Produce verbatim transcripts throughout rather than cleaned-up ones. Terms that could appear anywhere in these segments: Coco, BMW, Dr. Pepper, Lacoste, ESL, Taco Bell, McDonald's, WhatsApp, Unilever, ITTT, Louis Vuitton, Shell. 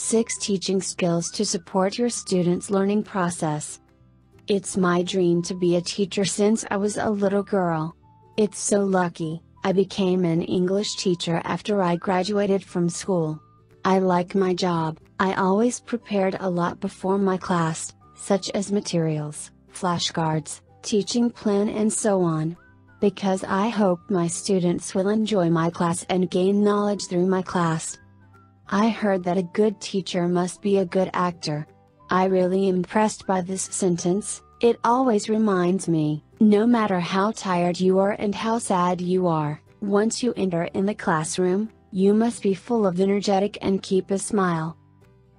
six Teaching skills to support your students' learning process. It's my dream to be a teacher since I was a little girl. It's so lucky, I became an English teacher after I graduated from school. I like my job. I always prepared a lot before my class, such as materials, flashcards, teaching plan and so on. Because I hope my students will enjoy my class and gain knowledge through my class. I heard that a good teacher must be a good actor. I really impressed by this sentence. It always reminds me, no matter how tired you are and how sad you are, once you enter in the classroom, you must be full of energetic and keep a smile.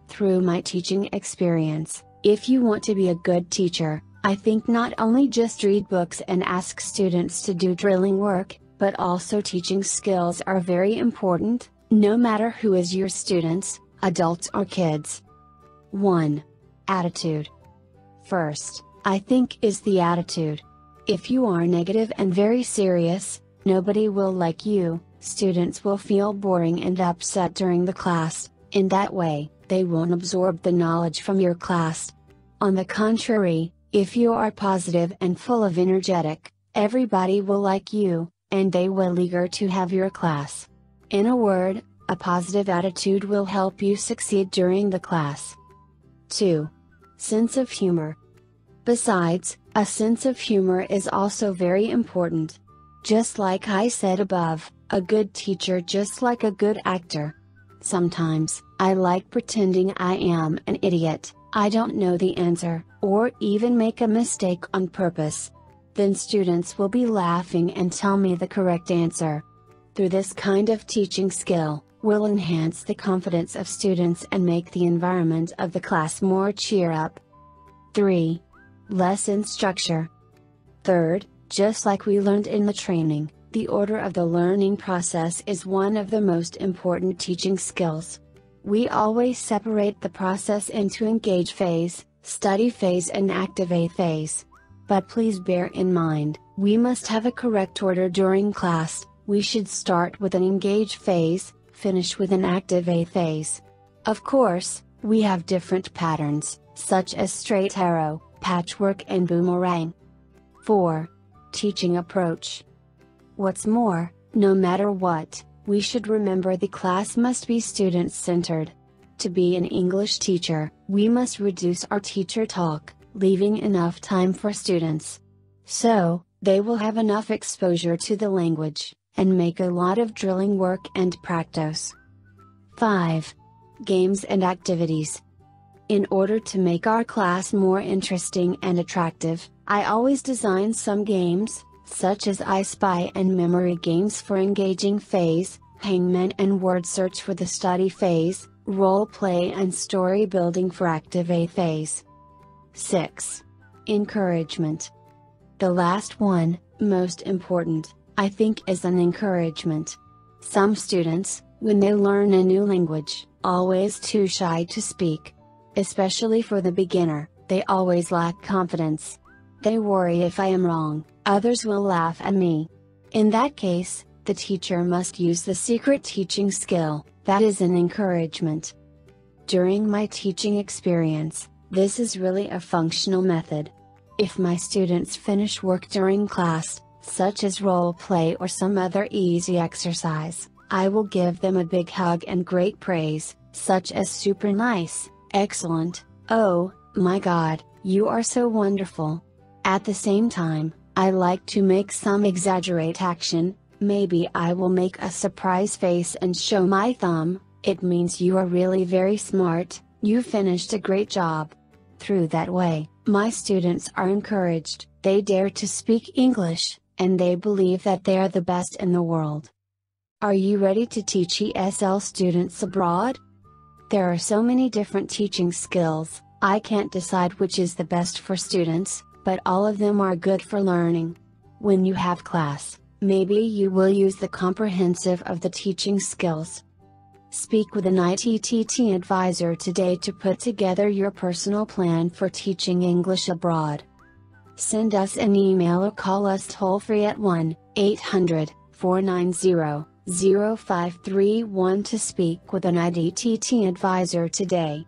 Through my teaching experience, if you want to be a good teacher, I think not only just read books and ask students to do drilling work, but also teaching skills are very important, no matter who is your students, adults or kids. one. Attitude. First, I think is the attitude. If you are negative and very serious, nobody will like you, students will feel boring and upset during the class, in that way, they won't absorb the knowledge from your class. On the contrary, if you are positive and full of energetic, everybody will like you, and they will be eager to have your class. In a word, a positive attitude will help you succeed during the class. two. Sense of humor. Besides, a sense of humor is also very important. Just like I said above, a good teacher just like a good actor. Sometimes, I like pretending I am an idiot. I don't know the answer, or even make a mistake on purpose. Then students will be laughing and tell me the correct answer. Through this kind of teaching skill, we'll enhance the confidence of students and make the environment of the class more cheer up. three. Lesson structure. Third, just like we learned in the training, the order of the learning process is one of the most important teaching skills. We always separate the process into engage phase, study phase and activate phase. But please bear in mind, we must have a correct order during class. We should start with an engage phase, finish with an activate phase. Of course, we have different patterns, such as straight arrow, patchwork and boomerang. four. Teaching approach. What's more, no matter what, we should remember the class must be student-centered. To be an English teacher, we must reduce our teacher talk, leaving enough time for students. So, they will have enough exposure to the language, and make a lot of drilling work and practice. five. Games and activities. In order to make our class more interesting and attractive, I always design some games, such as I Spy and memory games for engaging phase, hangman and word search for the study phase, role play and story building for activate phase. six. Encouragement. The last one, most important, I think is an encouragement. Some students, when they learn a new language, always too shy to speak. Especially for the beginner, they always lack confidence. They worry if I am wrong, others will laugh at me. In that case, the teacher must use the secret teaching skill, that is an encouragement. During my teaching experience, this is really a functional method. If my students finish work during class, such as role play or some other easy exercise, I will give them a big hug and great praise, such as super nice, excellent, oh, my God, you are so wonderful. At the same time, I like to make some exaggerate action, maybe I will make a surprise face and show my thumb, it means you are really very smart, you finished a great job. Through that way, my students are encouraged, they dare to speak English, and they believe that they are the best in the world. Are you ready to teach E S L students abroad? There are so many different teaching skills, I can't decide which is the best for students, but all of them are good for learning. When you have class, maybe you will use the comprehensive of the teaching skills. Speak with an I T T T advisor today to put together your personal plan for teaching English abroad. Send us an email or call us toll free at one eight hundred four nine zero zero five three one to speak with an I T T T advisor today.